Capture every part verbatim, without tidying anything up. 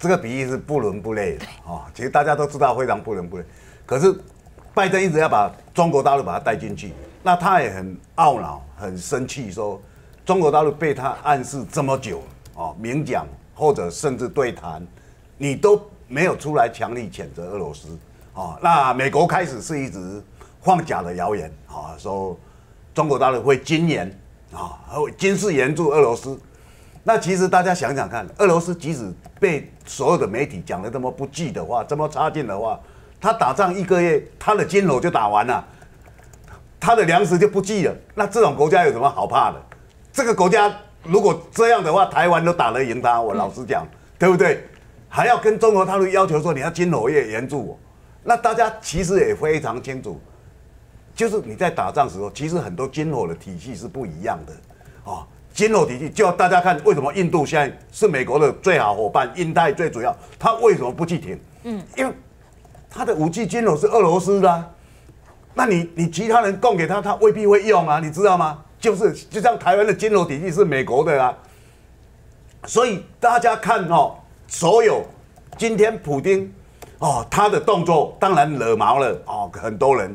这个比喻是不伦不类的哦。其实大家都知道非常不伦不类，可是拜登一直要把中国大陆把他带进去，那他也很懊恼、很生气，说中国大陆被他暗示这么久哦，明讲或者甚至对谈，你都没有出来强力谴责俄罗斯哦。那美国开始是一直放假的谣言啊，说中国大陆会军援啊，会军事援助俄罗斯。那其实大家想想看，俄罗斯即使被所有的媒体讲得这么不济的话，这么差劲的话，他打仗一个月，他的金楼就打完了，他的粮食就不济了。那这种国家有什么好怕的？这个国家如果这样的话，台湾都打得赢他。我老实讲，嗯、对不对？还要跟中国大陆要求说你要金楼业援助我。那大家其实也非常清楚，就是你在打仗时候，其实很多金楼的体系是不一样的，哦。金融体系，就大家看为什么印度现在是美国的最好伙伴，印太最主要，他为什么不去停？嗯，因为他的武器金融是俄罗斯的、啊，那你你其他人供给他，他未必会用啊，你知道吗？就是就像台湾的金融体系是美国的啊，所以大家看哦，所有今天普丁哦他的动作当然惹毛了哦很多人，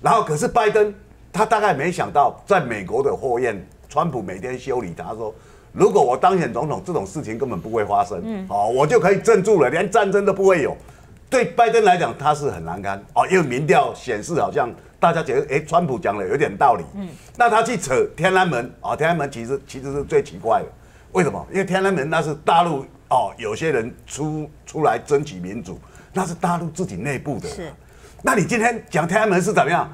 然后可是拜登他大概没想到在美国的后院。川普每天修理他说：“如果我当选总统，这种事情根本不会发生，嗯、哦，我就可以镇住了，连战争都不会有。”对拜登来讲，他是很难堪哦，因为民调显示好像大家觉得，哎、欸，川普讲的有点道理。嗯、那他去扯天安门啊、哦，天安门其实其实是最奇怪的，为什么？因为天安门那是大陆哦，有些人出出来争取民主，那是大陆自己内部的。是，那你今天讲天安门是怎么样？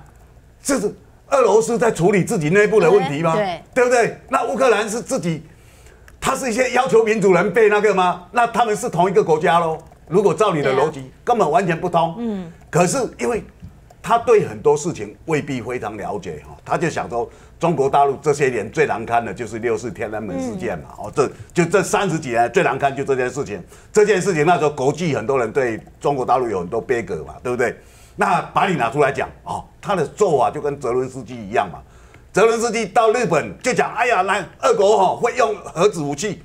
这是。俄罗斯在处理自己内部的问题吗？ 对, 对, 对不对？那乌克兰是自己，他是一些要求民主人被那个吗？那他们是同一个国家咯，如果照你的逻辑，啊、根本完全不通。嗯。可是因为他对很多事情未必非常了解哈、哦，他就想说，中国大陆这些年最难堪的就是六四天安门事件嘛。嗯、哦，这就这三十几年最难堪就这件事情。这件事情那时候国际很多人对中国大陆有很多悲歌嘛，对不对？那把你拿出来讲哦，他的做法就跟泽伦斯基一样嘛。泽伦斯基到日本就讲，哎呀，来俄国哈、哦、会用核子武器，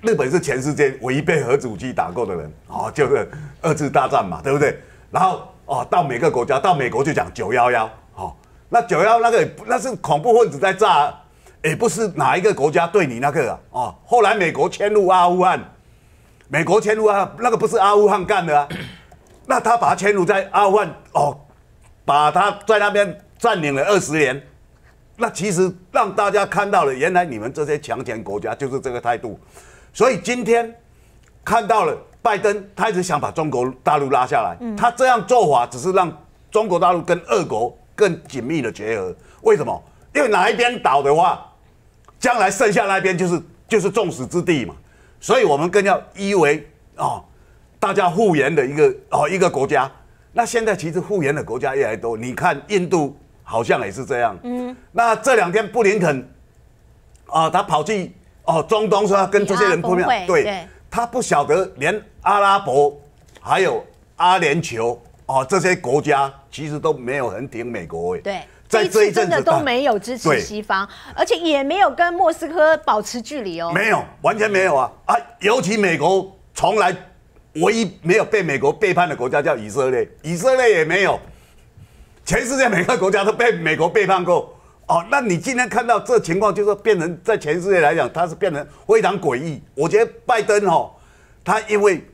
日本是全世界唯一被核子武器打过的人哦，就是二次大战嘛，对不对？然后哦，到每个国家，到美国就讲九幺幺哦，那九幺那个那是恐怖分子在炸，也不是哪一个国家对你那个啊哦。后来美国迁入阿富汗，美国迁入啊，那个不是阿富汗干的啊。那他把他迁入在阿富汗哦，把他在那边占领了二十年，那其实让大家看到了，原来你们这些强权国家就是这个态度。所以今天看到了拜登，他一直想把中国大陆拉下来，嗯、他这样做法只是让中国大陆跟俄国更紧密的结合。为什么？因为哪一边倒的话，将来剩下那边就是就是众矢之的嘛。所以我们更要依为哦。大家互援的一个哦一个国家，那现在其实互援的国家越来越多。你看印度好像也是这样。嗯，那这两天布林肯啊、呃，他跑去哦中东说要跟这些人碰面，对，對他不晓得连阿拉伯还有阿联酋哦这些国家其实都没有很挺美国。对。在这一阵子真的都没有支持西方，而且也没有跟莫斯科保持距离哦。没有，完全没有啊啊！尤其美国从来。唯一没有被美国背叛的国家叫以色列，以色列也没有，全世界每个国家都被美国背叛过。哦，那你今天看到这情况，就是变成在全世界来讲，它是变成非常诡异。我觉得拜登哦，他因为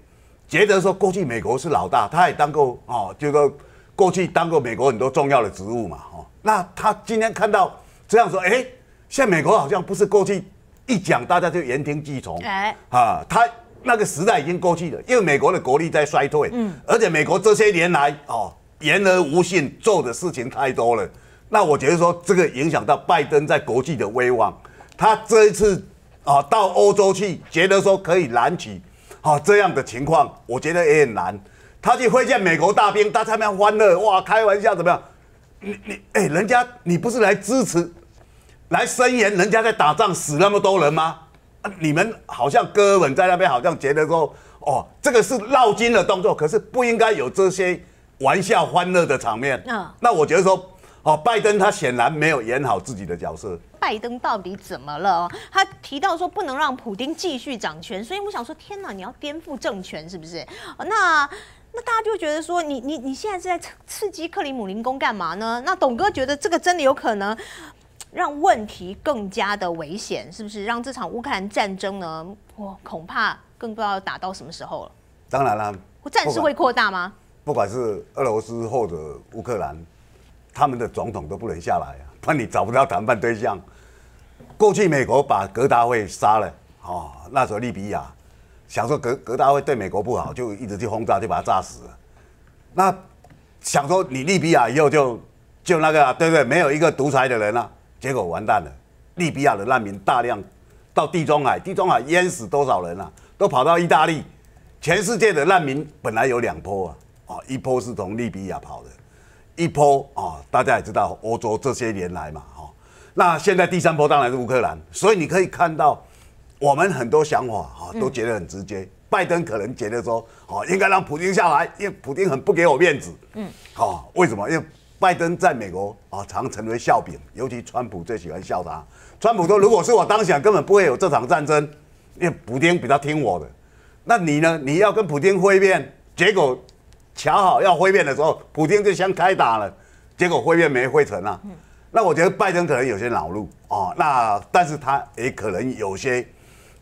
觉得说过去美国是老大，他也当过哦，就说过去当过美国很多重要的职务嘛。哦，那他今天看到这样说，哎，现在美国好像不是过去一讲大家就言听计从，哎，啊，他。那个时代已经过去了，因为美国的国力在衰退，嗯，而且美国这些年来哦言而无信，做的事情太多了。那我觉得说这个影响到拜登在国际的威望，他这一次啊、哦、到欧洲去，觉得说可以拦起啊、哦、这样的情况，我觉得也很难。他去会见美国大兵，大家那边欢乐哇，开玩笑怎么样？你你哎、欸，人家你不是来支持、来声援人家在打仗死那么多人吗？啊、你们好像哥们在那边，好像觉得说，哦，这个是绕筋的动作，可是不应该有这些玩笑欢乐的场面。嗯、那我觉得说，哦，拜登他显然没有演好自己的角色。拜登到底怎么了？他提到说不能让普丁继续掌权，所以我想说，天哪，你要颠覆政权是不是？那。 那大家就觉得说，你你你现在是在刺激克里姆林宫干嘛呢？那董哥觉得这个真的有可能让问题更加的危险，是不是？让这场乌克兰战争呢，我恐怕更不知道打到什么时候了。当然啦，战事会扩大吗？不管是俄罗斯或者乌克兰，他们的总统都不能下来啊，不然你找不到谈判对象。过去美国把格达会杀了，哦，那时候利比亚。 想说格格大会对美国不好，就一直去轰炸，就把他炸死了。那想说你利比亚以后就就那个、啊、对不对？没有一个独裁的人啊，结果完蛋了。利比亚的难民大量到地中海，地中海淹死多少人啊？都跑到意大利。全世界的难民本来有两波啊，啊、哦，一波是从利比亚跑的，一波啊、哦，大家也知道欧洲这些年来嘛，哈、哦。那现在第三波当然是乌克兰，所以你可以看到。 我们很多想法哈都觉得很直接，嗯、拜登可能觉得说，哦，应该让普丁下来，因为普丁很不给我面子。嗯，好、哦，为什么？因为拜登在美国啊、哦、常成为笑柄，尤其川普最喜欢笑他。川普说，如果是我当选，根本不会有这场战争，因为普丁比较听我的。那你呢？你要跟普丁会面，结果巧好要会面的时候，普丁就先开打了，结果会面没会成啊。嗯、那我觉得拜登可能有些恼怒哦，那但是他也可能有些。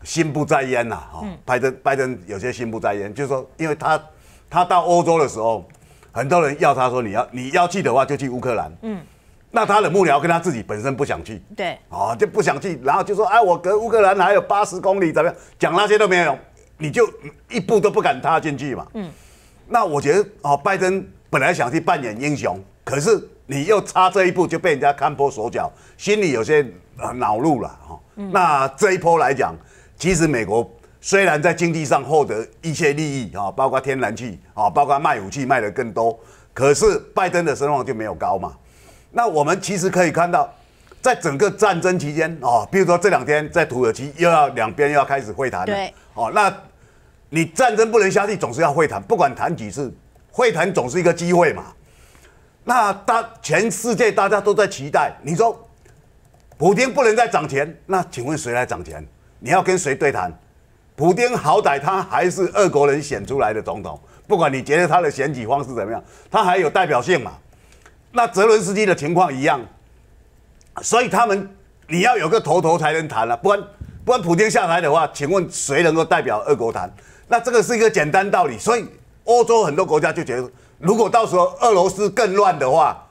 心不在焉呐、啊，哈、哦，拜登拜登有些心不在焉，就是说，因为他他到欧洲的时候，很多人要他说你要你要去的话就去乌克兰，嗯，那他的幕僚跟他自己本身不想去，对，哦就不想去，然后就说哎、啊、我隔乌克兰还有八十公里怎么样，讲那些都没有，你就一步都不敢踏进去嘛，嗯，那我觉得哦，拜登本来想去扮演英雄，可是你又差这一步就被人家看破手脚，心里有些恼怒了哈，哦嗯、那这一波来讲。 其实美国虽然在经济上获得一些利益啊，包括天然气啊，包括卖武器卖得更多，可是拜登的声望就没有高嘛。那我们其实可以看到，在整个战争期间啊，比如说这两天在土耳其又要两边又要开始会谈了。对。哦，那你战争不能下去，总是要会谈，不管谈几次，会谈总是一个机会嘛。那大全世界大家都在期待，你说普丁不能再掌权，那请问谁来掌权？ 你要跟谁对谈？普丁好歹他还是俄国人选出来的总统，不管你觉得他的选举方式怎么样，他还有代表性嘛？那泽伦斯基的情况一样，所以他们你要有个头头才能谈了、啊，不然不然普丁下台的话，请问谁能够代表俄国谈？那这个是一个简单道理，所以欧洲很多国家就觉得，如果到时候俄罗斯更乱的话，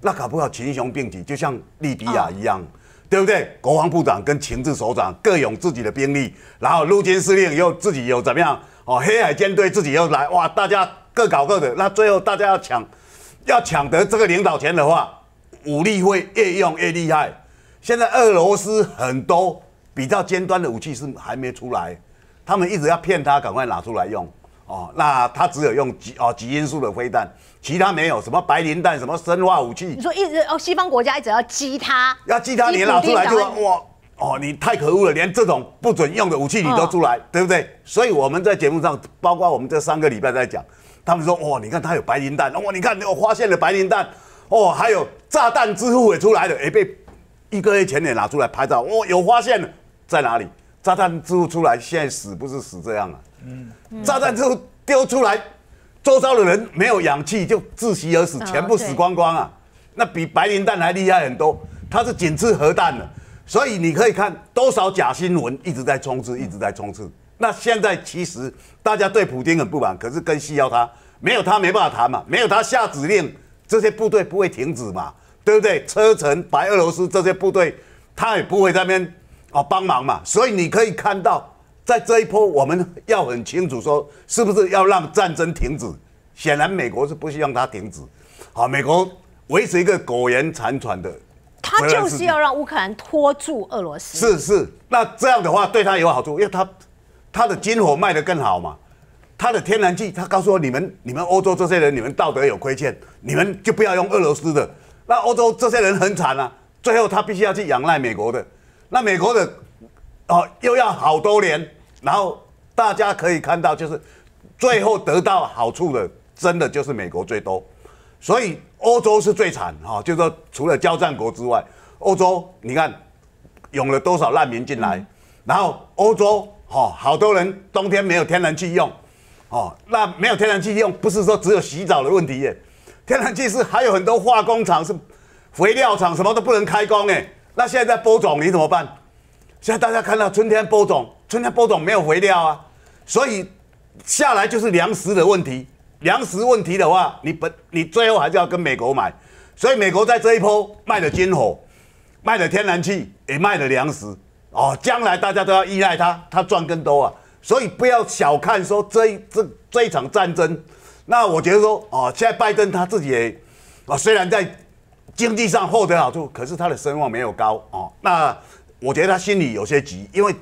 那搞不好群雄并起，就像利比亚一样。哦 对不对？国防部长跟情治首长各有自己的兵力，然后陆军司令又自己有怎么样？哦，黑海舰队自己又来，哇，大家各搞各的。那最后大家要抢，要抢得这个领导权的话，武力会越用越厉害。现在俄罗斯很多比较尖端的武器是还没出来，他们一直要骗他赶快拿出来用。哦，那他只有用极哦极音速的飞弹。 其他没有什么白磷弹，什么生化武器。你说一直哦，西方国家一直要激他，要激他，你拿出来就哇哦，你太可恶了，连这种不准用的武器你都出来，哦、对不对？所以我们在节目上，包括我们这三个礼拜在讲，他们说哇、哦，你看他有白磷弹，哇、哦，你看我发现了白磷弹，哦，还有炸弹之父也出来了，也被一个月前也拿出来拍照，哦，有发现了，在哪里？炸弹之父出来，现在死不是死这样啊，嗯，炸弹之父丢出来。 周遭的人没有氧气就窒息而死，全部死光光啊！那比白磷弹还厉害很多，它是仅次核弹了。所以你可以看多少假新闻一直在充斥，一直在充斥。那现在其实大家对普丁很不满，可是更需要他，没有他没办法谈嘛，没有他下指令，这些部队不会停止嘛，对不对？车臣、白俄罗斯这些部队，他也不会在那边哦帮忙嘛。所以你可以看到。 在这一波，我们要很清楚说，是不是要让战争停止？显然，美国是不希望它停止。好，美国维持一个苟延残喘的，他就是要让乌克兰拖住俄罗斯。是是，那这样的话对他有好处，因为他他的军火卖得更好嘛，他的天然气，他告诉我你们你们欧洲这些人，你们道德有亏欠，你们就不要用俄罗斯的。那欧洲这些人很惨啊，最后他必须要去仰赖美国的。那美国的哦，又要好多年。 然后大家可以看到，就是最后得到好处的，真的就是美国最多。所以欧洲是最惨哈，就是说除了交战国之外，欧洲你看涌了多少难民进来，然后欧洲哈好多人冬天没有天然气用，哦，那没有天然气用不是说只有洗澡的问题耶，天然气是还有很多化工厂是肥料厂什么都不能开工哎，那现在在播种你怎么办？现在大家看到春天播种，春天播种没有肥料啊，所以下来就是粮食的问题。粮食问题的话，你本你最后还是要跟美国买，所以美国在这一波卖了军火，卖了天然气，也卖了粮食哦，将来大家都要依赖它，它赚更多啊。所以不要小看说这一这这一场战争。那我觉得说哦，现在拜登他自己也啊，虽然在经济上获得好处，可是他的声望没有高哦。那我觉得他心里有些急，因为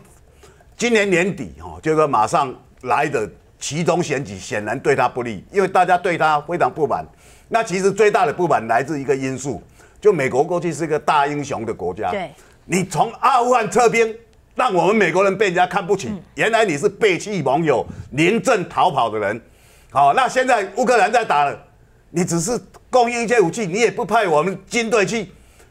今年年底哈，就是说马上来的期中选举显然对他不利，因为大家对他非常不满。那其实最大的不满来自一个因素，就美国过去是一个大英雄的国家，对，你从阿富汗撤兵，让我们美国人被人家看不起，嗯、原来你是背弃盟友、临阵逃跑的人。好、哦，那现在乌克兰在打了，你只是供应一些武器，你也不派我们军队去，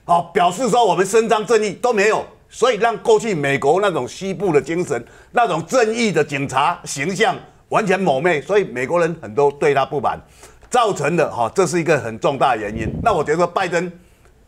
好、哦，表示说我们伸张正义都没有。所以让过去美国那种西部的精神、那种正义的警察形象完全抹灭，所以美国人很多对他不满，造成的哈，这是一个很重大的原因。那我觉得拜登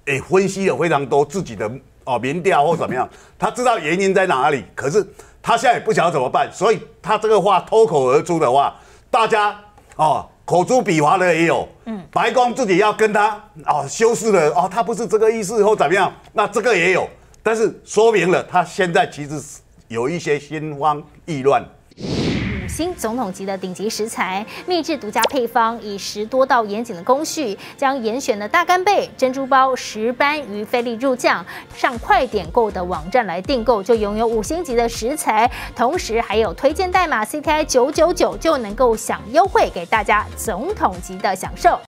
也分析了非常多自己的哦民调或怎么样，他知道原因在哪里，可是他现在也不晓得怎么办，所以他这个话脱口而出的话，大家哦口诛笔伐的也有，嗯，白宫自己要跟他哦修饰了哦，他不是这个意思或怎么样，那这个也有。但是说明了，他现在其实有一些心慌意乱。五星总统级的顶级食材，秘制独家配方，以十多道严谨的工序，将严选的大干贝、珍珠包、石斑鱼菲力入酱。上快点购的网站来订购，就拥有五星级的食材，同时还有推荐代码 C T I 九九九，就能够享优惠，给大家总统级的享受。